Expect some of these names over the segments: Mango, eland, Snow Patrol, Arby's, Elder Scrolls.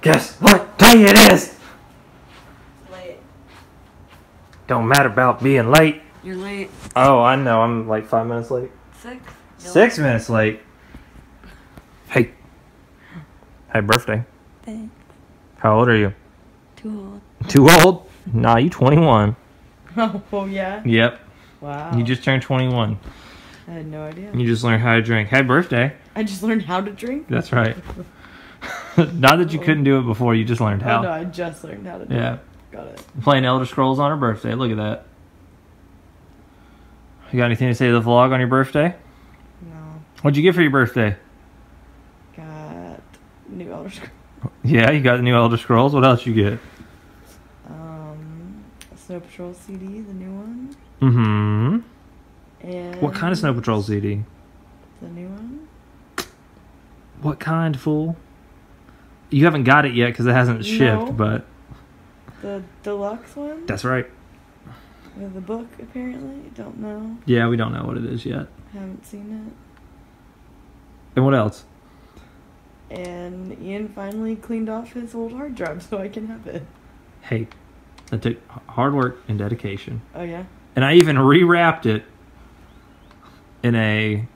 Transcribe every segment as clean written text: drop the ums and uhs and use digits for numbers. Guess what day it is? Late. Don't matter about being late. You're late. Oh, I know. I'm like 5 minutes late. 6 minutes late. Hey. Happy birthday. Thanks. How old are you? Too old. Too old? Nah, you 21. Oh, yeah? Yep. Wow. You just turned 21. I had no idea. You just learned how to drink. Happy birthday. I just learned how to drink? That's right. Not that you couldn't do it before, you just learned how. Oh, no, I just learned how to do it. Got it. Playing Elder Scrolls on her birthday. Look at that. You got anything to say to the vlog on your birthday? No. What'd you get for your birthday? Got new Elder Scrolls. Yeah, you got the new Elder Scrolls. What else you get? Snow Patrol CD, the new one. Mm-hmm. And what kind of Snow Patrol CD? The new one. What kind, fool? You haven't got it yet because it hasn't shipped, but... The deluxe one? That's right. With the book, apparently. Don't know. Yeah, we don't know what it is yet. Haven't seen it. And what else? And Ian finally cleaned off his old hard drive so I can have it. Hey, that took hard work and dedication. Oh, yeah? And I even rewrapped it in a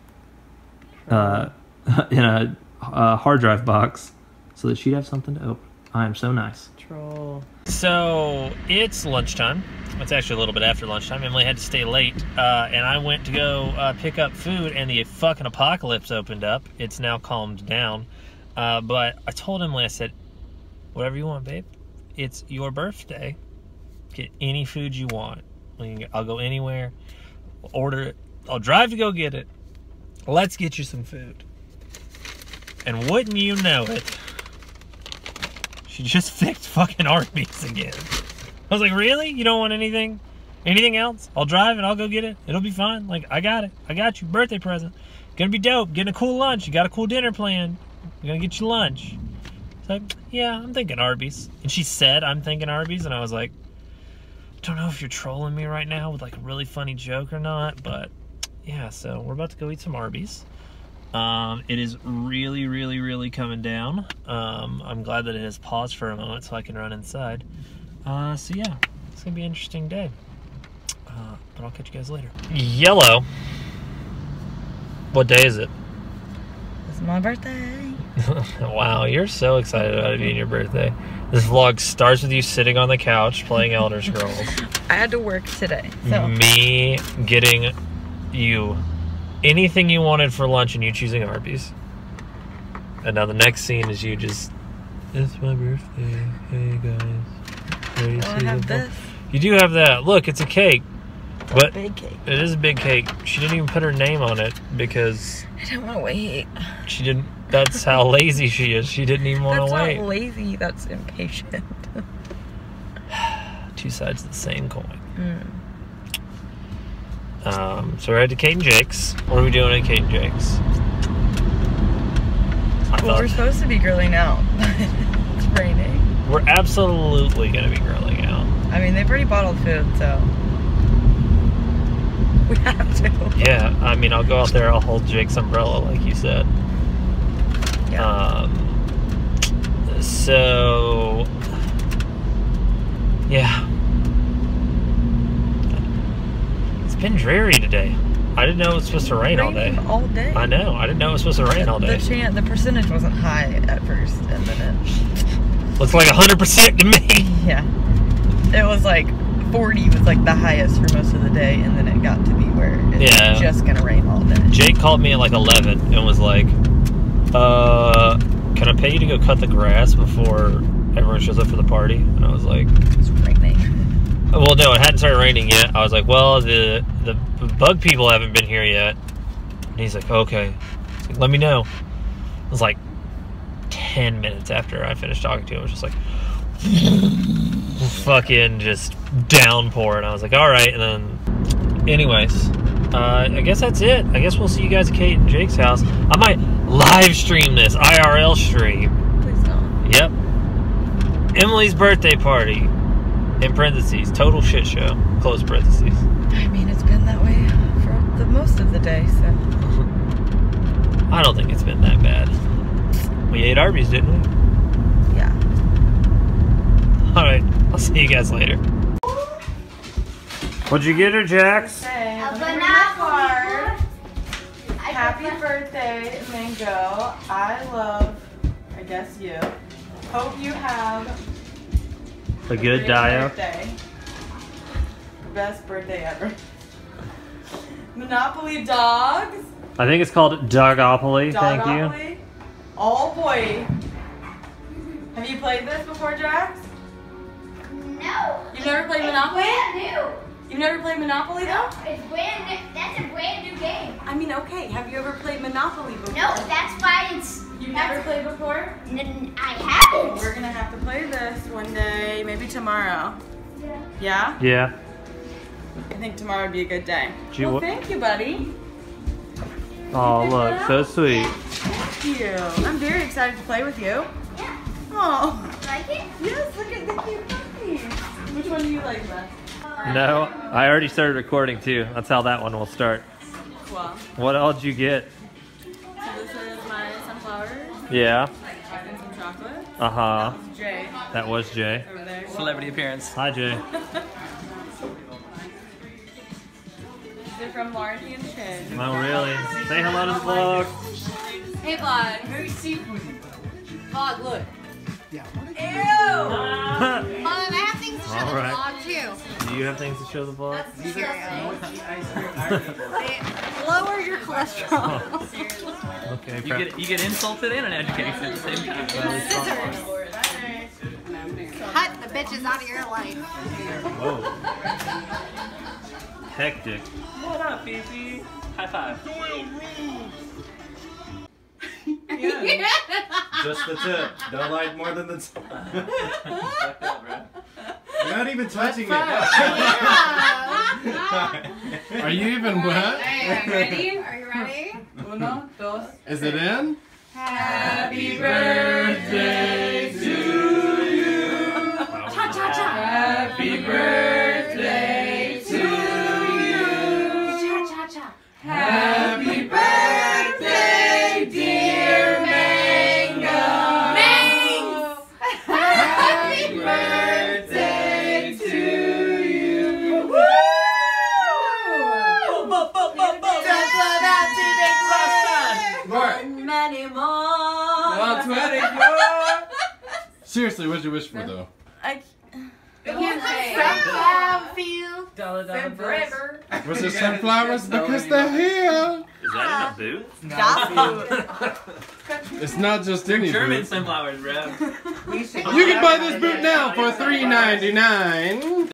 hard drive box, so that she'd have something to open. I am so nice. Troll. So it's lunchtime. It's actually a little bit after lunchtime. Emily had to stay late, and I went to go pick up food, and the fucking apocalypse opened up. It's now calmed down, but I told Emily, I said, whatever you want, babe. It's your birthday. Get any food you want. I'll go anywhere. I'll order it. I'll drive to go get it. Let's get you some food. And wouldn't you know it, she just fixed fucking Arby's again. I was like, really? You don't want anything? Anything else? I'll drive and I'll go get it. It'll be fine. Like, I got it. I got you. Birthday present. Gonna be dope. Getting a cool lunch. You got a cool dinner planned. We're gonna get you lunch. It's like, yeah, I'm thinking Arby's. And she said, I'm thinking Arby's. And I was like, I don't know if you're trolling me right now with like a really funny joke or not. But yeah, so we're about to go eat some Arby's. It is really, really, really coming down. I'm glad that it has paused for a moment so I can run inside. So yeah, it's gonna be an interesting day. But I'll catch you guys later. Yellow. What day is it? It's my birthday. Wow, you're so excited about it being your birthday. This vlog starts with you sitting on the couch playing Elder Scrolls. I had to work today, so. Me getting you anything you wanted for lunch and you choosing Arby's. And now the next scene is you just, it's my birthday, hey guys. You I have this. You do have that. Look, it's a cake. It's a big cake. It is a big cake. She didn't even put her name on it because I didn't want to wait. She didn't, that's how lazy she is. She didn't even want to wait. That's not lazy, that's impatient. Two sides of the same coin. Mm. So we're at Kate and Jake's. What are we doing at Kate and Jake's? Well, we're supposed to be grilling out, but it's raining. We're absolutely going to be grilling out. I mean, they've already bottled food, so we have to. Yeah, I mean, I'll go out there, I'll hold Jake's umbrella, like you said. Yeah. So, yeah. It's been dreary today. I didn't know it was supposed to rain all day. I know. I didn't know it was supposed to rain all day. The percentage wasn't high at first, and then it looks like 100% to me. Yeah. It was like 40 was like the highest for most of the day, and then it got to be where it's just gonna rain all day. Jake called me at like 11 and was like, "Can I pay you to go cut the grass before everyone shows up for the party?" And I was like, "It's raining." Well, no, it hadn't started raining yet. I was like, well, the bug people haven't been here yet. And he's like, okay. He's like, let me know. It was like 10 minutes after I finished talking to him. I was just like, fucking just downpour. And I was like, all right. And then, anyways, I guess that's it. I guess we'll see you guys at Kate and Jake's house. I might live stream this, IRL stream. Please don't. Yep. Emily's birthday party. In parentheses, total shit show. Close parentheses. I mean, it's been that way for the most of the day, so. I don't think it's been that bad. We ate Arby's, didn't we? Yeah. Alright, I'll see you guys later. What'd you get her, Jax? A banana card. Happy birthday, Mango. I love, I guess, you. Hope you have a good birthday. Best birthday ever. Monopoly dogs. I think it's called Dogopoly. Thank you. Oh boy. Have you played this before, Jax? No. You've never played Monopoly? Brand new. You've never played Monopoly though? No, it's brand new. That's a brand new game. I mean, okay. Have you ever played Monopoly before? No, that's why it's. You've never played before? I haven't. We're gonna have to play this one day, maybe tomorrow. Yeah. Yeah? Yeah. I think tomorrow would be a good day. Gee, well, thank you, buddy. Oh, look, so sweet. Thank you. I'm very excited to play with you. Yeah. Oh. Like it? Yes, look at the cute puppies. Which one do you like best? No, I already started recording too. That's how that one will start. Well. What all did you get? So this is my sunflowers. Yeah. And some chocolate. Uh-huh. That was Jay. That was Jay. Over there. Celebrity appearance. Hi, Jay. They're from Lardy and Chin. Oh, really? Say hello to the vlog. Hey, vlog. Very seafood. Vlog, look. Ew! Mom, I have things to show the vlog, too. Do you have things to show the vlog? That's disgusting. Lower your cholesterol. Oh. Okay, you get insulted and an education at the same time. Scissors. Cut the bitches out of your life. Whoa. Hectic. What up, Fifi? High five. Yeah. Just the tip. Don't like more than the tip. You're not even touching it. Are you even wet? Are you ready? Uno, dos. Is it in? Happy birthday to you. Cha cha cha. Happy birthday to you. Cha cha cha. Happy birthday, dear Mango. Mango. Happy birthday to you. Woo! Many more. Well, 24. Seriously, what'd you wish for though? I can't say. Was it sunflowers? Because they're here. Is that in a boot? No. It's not just any German boot. Sunflowers, bro. You can buy this boot now for $3.99.